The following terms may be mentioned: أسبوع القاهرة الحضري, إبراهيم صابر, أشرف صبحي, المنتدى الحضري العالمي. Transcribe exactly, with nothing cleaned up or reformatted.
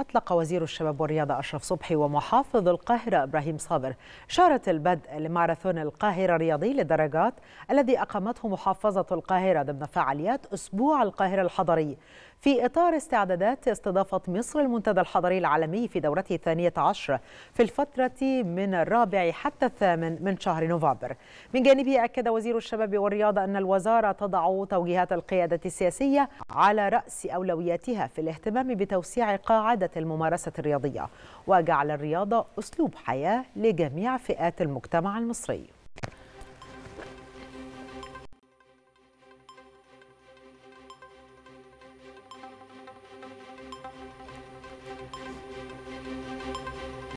أطلق وزير الشباب والرياضة أشرف صبحي ومحافظ القاهرة إبراهيم صابر شارة البدء لماراثون القاهرة الرياضي للدراجات الذي أقامته محافظة القاهرة ضمن فعاليات أسبوع القاهرة الحضري، في إطار استعدادات استضافة مصر المنتدى الحضري العالمي في دورته الثانية عشرة في الفترة من الرابع حتى الثامن من شهر نوفمبر. من جانبه أكد وزير الشباب والرياضة أن الوزارة تضع توجيهات القيادة السياسية على رأس أولوياتها في الاهتمام بتوسيع قاعدة الممارسة الرياضية وجعل الرياضة أسلوب حياة لجميع فئات المجتمع المصري.